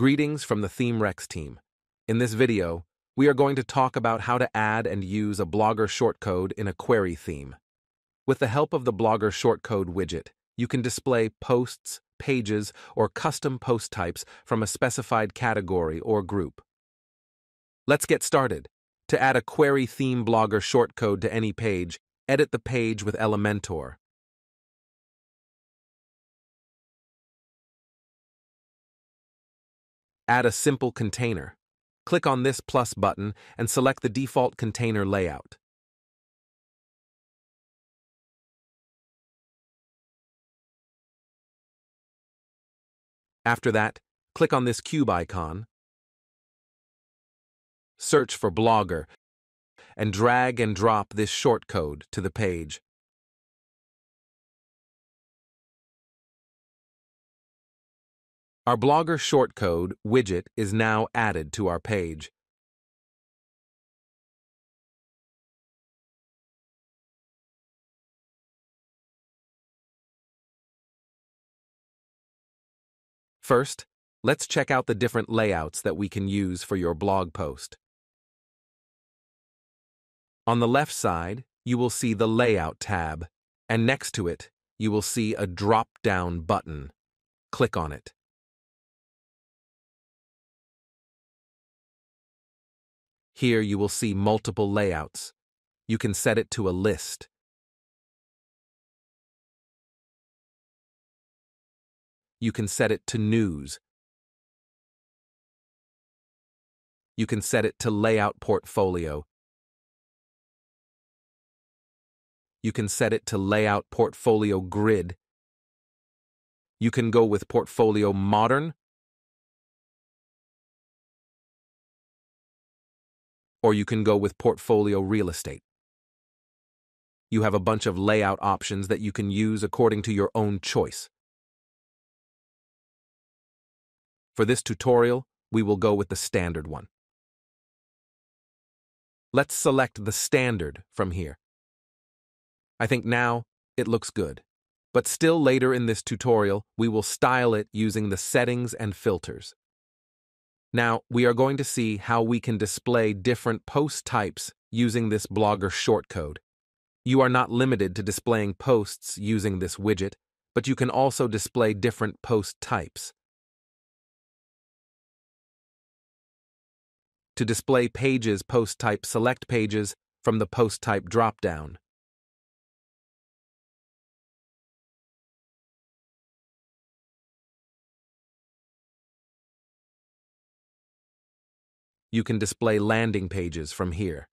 Greetings from the ThemeRex team. In this video, we are going to talk about how to add and use a Blogger Shortcode in a query theme. With the help of the Blogger Shortcode widget, you can display posts, pages, or custom post types from a specified category or group. Let's get started. To add a query theme Blogger Shortcode to any page, edit the page with Elementor. Add a simple container. Click on this plus button and select the default container layout. After that, click on this cube icon, search for Blogger, and drag and drop this shortcode to the page. Our Blogger Shortcode widget is now added to our page. First, let's check out the different layouts that we can use for your blog post. On the left side, you will see the Layout tab, and next to it, you will see a drop-down button. Click on it. Here you will see multiple layouts. You can set it to a list. You can set it to news. You can set it to layout portfolio. You can set it to layout portfolio grid. You can go with portfolio modern, or you can go with portfolio real estate. You have a bunch of layout options that you can use according to your own choice. For this tutorial, we will go with the standard one. Let's select the standard from here. I think now it looks good, but still later in this tutorial, we will style it using the settings and filters. Now, we are going to see how we can display different post types using this Blogger Shortcode. You are not limited to displaying posts using this widget, but you can also display different post types. To display pages post type, select pages from the post type dropdown. You can display landing pages from here.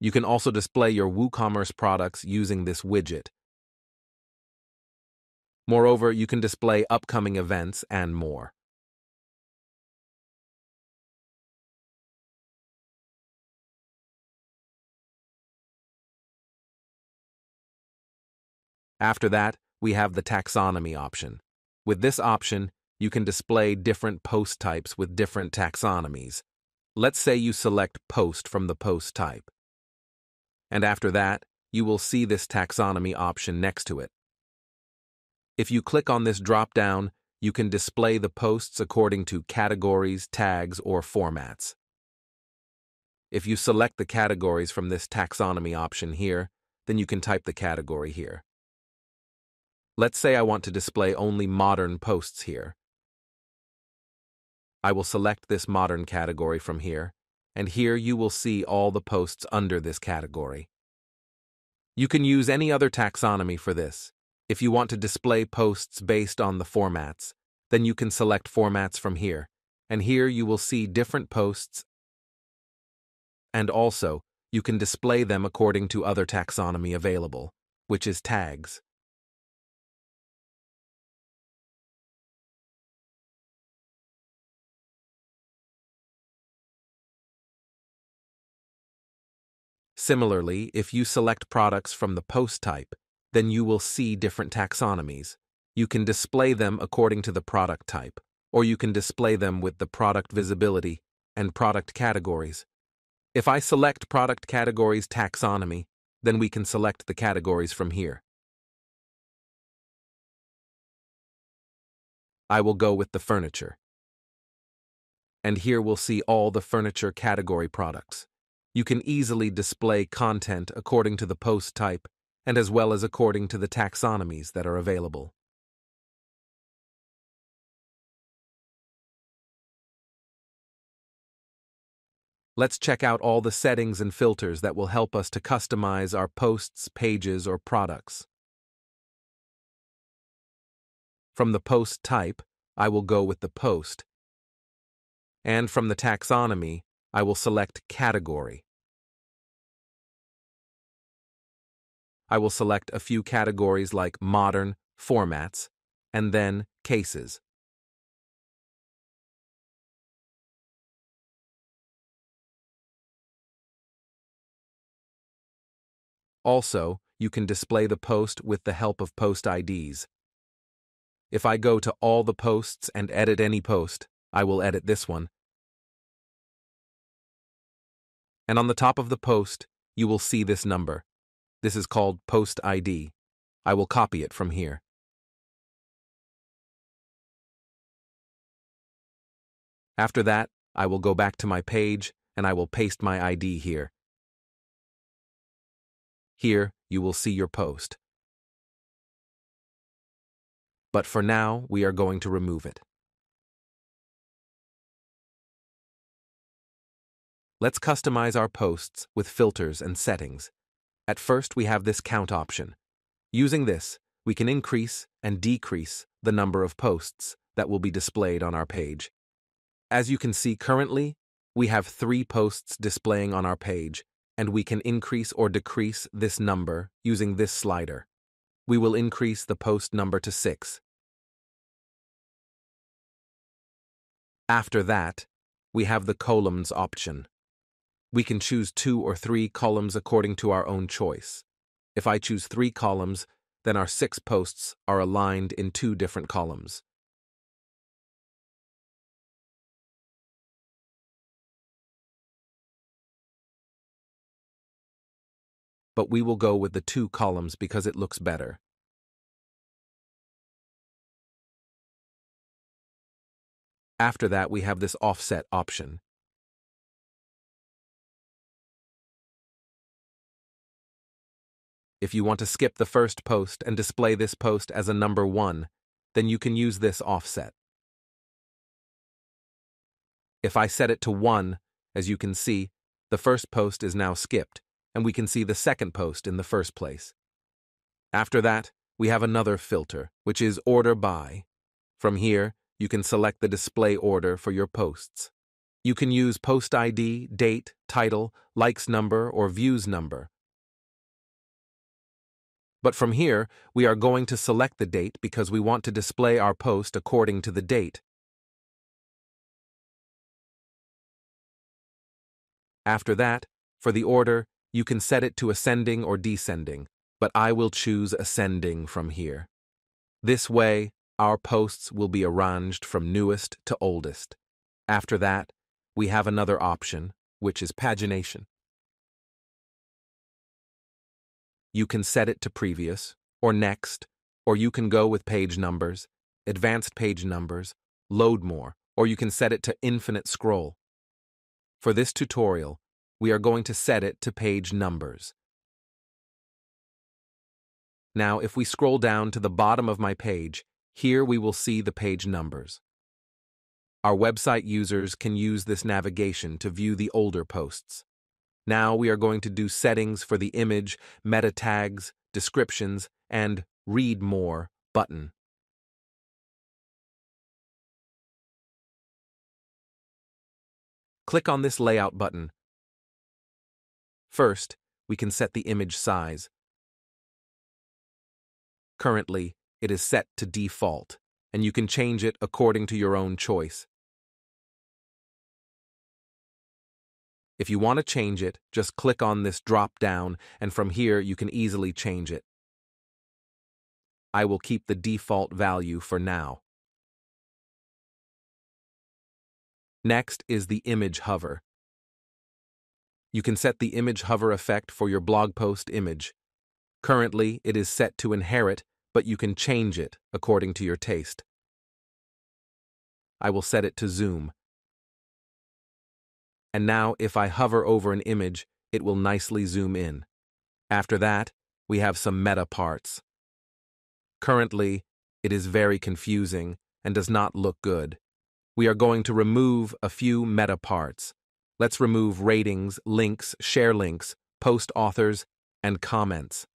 You can also display your WooCommerce products using this widget. Moreover, you can display upcoming events and more. After that, we have the taxonomy option. With this option, you can display different post types with different taxonomies. Let's say you select post from the post type. And after that, you will see this taxonomy option next to it. If you click on this drop-down, you can display the posts according to categories, tags, or formats. If you select the categories from this taxonomy option here, then you can type the category here. Let's say I want to display only modern posts here. I will select this modern category from here, and here you will see all the posts under this category. You can use any other taxonomy for this. If you want to display posts based on the formats, then you can select formats from here, and here you will see different posts, and also you can display them according to other taxonomy available, which is tags. Similarly, if you select products from the post type, then you will see different taxonomies. You can display them according to the product type, or you can display them with the product visibility and product categories. If I select product categories taxonomy, then we can select the categories from here. I will go with the furniture. And here we'll see all the furniture category products. You can easily display content according to the post type and as well as according to the taxonomies that are available. Let's check out all the settings and filters that will help us to customize our posts, pages, or products. From the post type, I will go with the post. And from the taxonomy, I will select category. I will select a few categories like modern, formats, and then cases. Also, you can display the post with the help of post IDs. If I go to all the posts and edit any post, I will edit this one. And on the top of the post, you will see this number. This is called post ID. I will copy it from here. After that, I will go back to my page and I will paste my ID here. Here, you will see your post. But for now, we are going to remove it. Let's customize our posts with filters and settings. At first, we have this count option. Using this, we can increase and decrease the number of posts that will be displayed on our page. As you can see currently, we have 3 posts displaying on our page, and we can increase or decrease this number using this slider. We will increase the post number to 6. After that, we have the columns option. We can choose 2 or 3 columns according to our own choice. If I choose 3 columns, then our 6 posts are aligned in 2 different columns. But we will go with the 2 columns because it looks better. After that, we have this offset option. If you want to skip the first post and display this post as a number 1, then you can use this offset. If I set it to 1, as you can see, the first post is now skipped, and we can see the second post in the first place. After that, we have another filter, which is Order By. From here, you can select the display order for your posts. You can use post ID, date, title, likes number, or views number. But from here, we are going to select the date because we want to display our post according to the date. After that, for the order, you can set it to ascending or descending, but I will choose ascending from here. This way, our posts will be arranged from newest to oldest. After that, we have another option, which is pagination. You can set it to previous, or next, or you can go with page numbers, advanced page numbers, load more, or you can set it to infinite scroll. For this tutorial, we are going to set it to page numbers. Now, if we scroll down to the bottom of my page, here we will see the page numbers. Our website users can use this navigation to view the older posts. Now we are going to do settings for the image, meta tags, descriptions, and Read More button. Click on this layout button. First, we can set the image size. Currently, it is set to default, and you can change it according to your own choice. If you want to change it, just click on this drop-down, and from here you can easily change it. I will keep the default value for now. Next is the image hover. You can set the image hover effect for your blog post image. Currently, it is set to inherit, but you can change it according to your taste. I will set it to zoom. And now, if I hover over an image, it will nicely zoom in. After that, we have some meta parts. Currently, it is very confusing and does not look good. We are going to remove a few meta parts. Let's remove ratings, links, share links, post authors, and comments.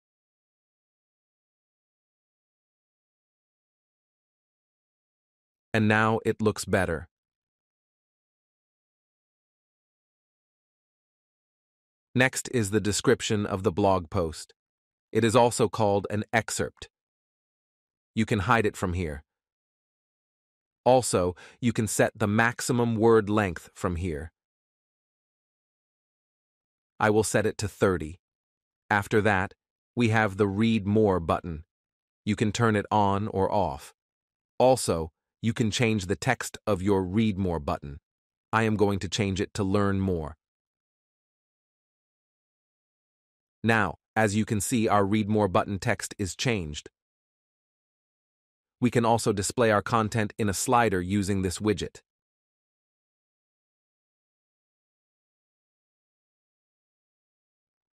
And now it looks better. Next is the description of the blog post. It is also called an excerpt. You can hide it from here. Also, you can set the maximum word length from here. I will set it to 30. After that, we have the Read More button. You can turn it on or off. Also, you can change the text of your Read More button. I am going to change it to Learn More. Now, as you can see, our Read More button text is changed. We can also display our content in a slider using this widget.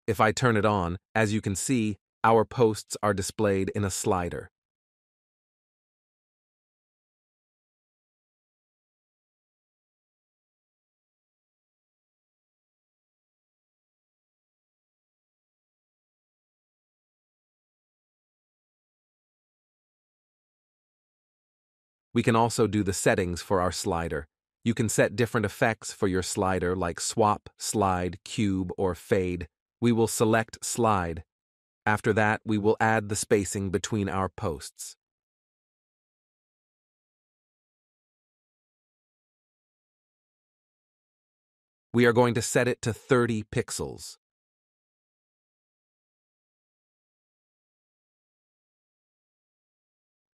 If I turn it on, as you can see, our posts are displayed in a slider. We can also do the settings for our slider. You can set different effects for your slider like swap, slide, cube, or fade. We will select slide. After that, we will add the spacing between our posts. We are going to set it to 30 pixels.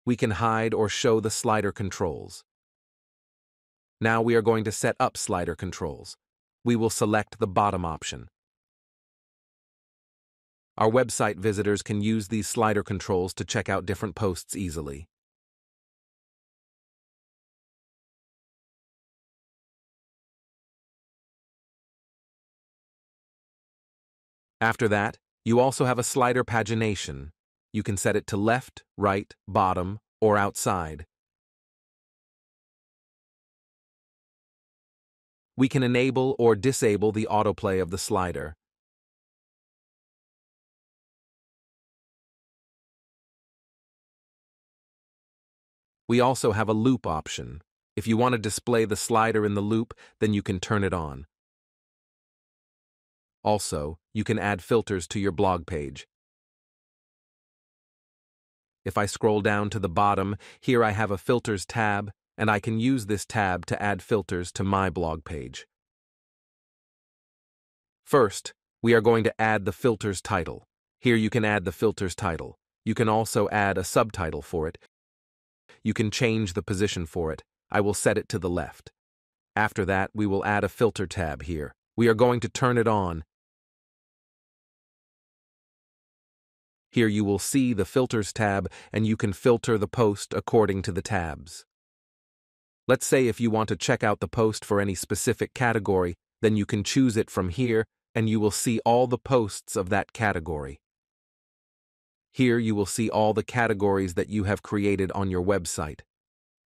We can hide or show the slider controls. Now we are going to set up slider controls. We will select the bottom option. Our website visitors can use these slider controls to check out different posts easily. After that, you also have a slider pagination. You can set it to left, right, bottom, or outside. We can enable or disable the autoplay of the slider. We also have a loop option. If you want to display the slider in the loop, then you can turn it on. Also, you can add filters to your blog page. If I scroll down to the bottom, here I have a Filters tab, and I can use this tab to add filters to my blog page. First, we are going to add the filter's title. Here you can add the filter's title. You can also add a subtitle for it. You can change the position for it. I will set it to the left. After that, we will add a filter tab here. We are going to turn it on. Here you will see the Filters tab, and you can filter the post according to the tabs. Let's say if you want to check out the post for any specific category, then you can choose it from here, and you will see all the posts of that category. Here you will see all the categories that you have created on your website.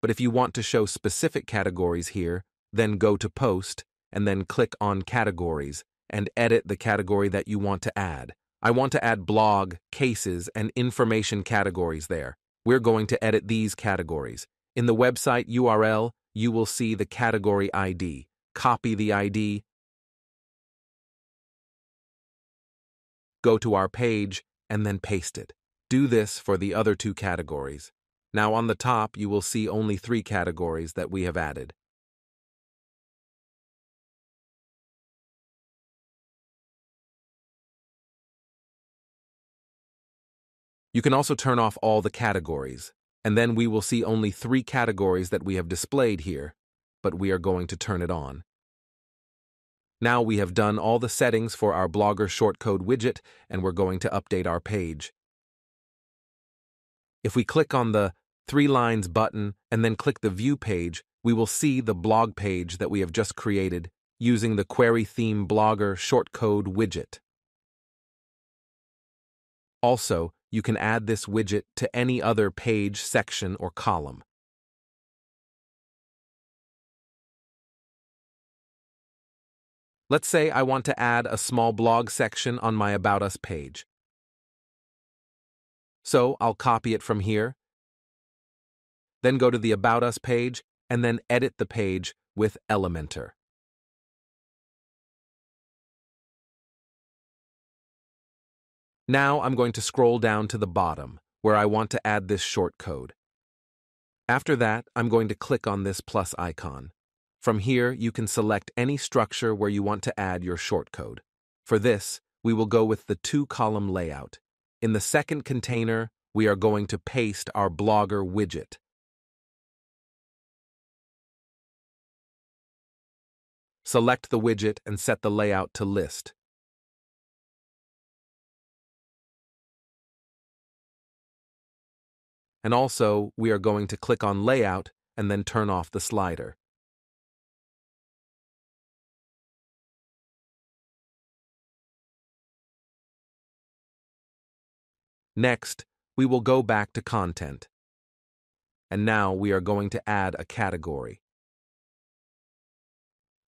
But if you want to show specific categories here, then go to Post, and then click on Categories, and edit the category that you want to add. I want to add blog, cases, and information categories there. We're going to edit these categories. In the website URL, you will see the category ID. Copy the ID. Go to our page, and then paste it. Do this for the other two categories. Now on the top, you will see only 3 categories that we have added. You can also turn off all the categories, and then we will see only 3 categories that we have displayed here, but we are going to turn it on. Now we have done all the settings for our Blogger Shortcode widget, and we're going to update our page. If we click on the 3 lines button and then click the View page, we will see the blog page that we have just created using the Query Theme Blogger Shortcode widget. Also, you can add this widget to any other page, section, or column. Let's say I want to add a small blog section on my About Us page. So I'll copy it from here, then go to the About Us page, and then edit the page with Elementor. Now I'm going to scroll down to the bottom, where I want to add this shortcode. After that, I'm going to click on this plus icon. From here, you can select any structure where you want to add your shortcode. For this, we will go with the 2-column layout. In the second container, we are going to paste our Blogger widget. Select the widget and set the layout to list. And also, we are going to click on Layout and then turn off the slider. Next, we will go back to Content. And now we are going to add a category.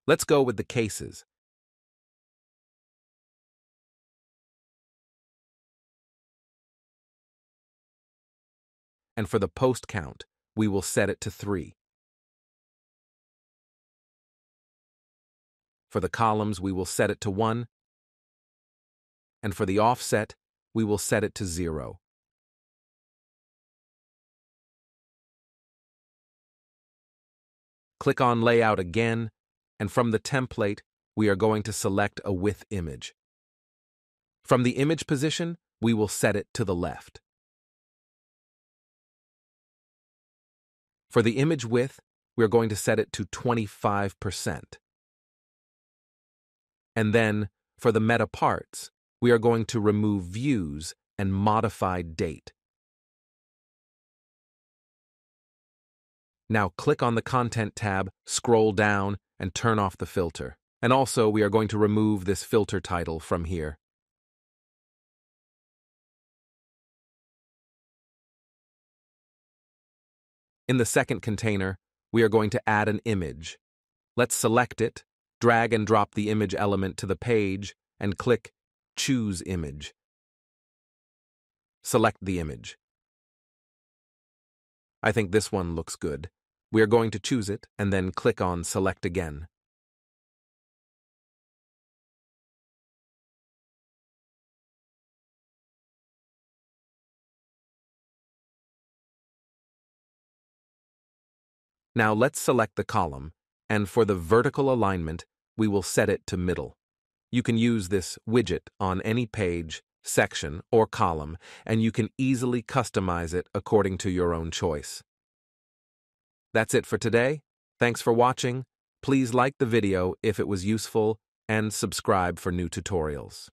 Let's go with the cases. And for the post count, we will set it to 3. For the columns, we will set it to 1. And for the offset, we will set it to 0. Click on Layout again, and from the template, we are going to select a width image. From the image position, we will set it to the left. For the image width, we are going to set it to 25%. And then, for the meta parts, we are going to remove views and modify date. Now click on the Content tab, scroll down, and turn off the filter. And also, we are going to remove this filter title from here. In the second container, we are going to add an image. Let's select it, drag and drop the image element to the page, and click Choose Image. Select the image. I think this one looks good. We are going to choose it and then click on Select again. Now let's select the column, and for the vertical alignment, we will set it to middle. You can use this widget on any page, section, or column, and you can easily customize it according to your own choice. That's it for today. Thanks for watching. Please like the video if it was useful, and subscribe for new tutorials.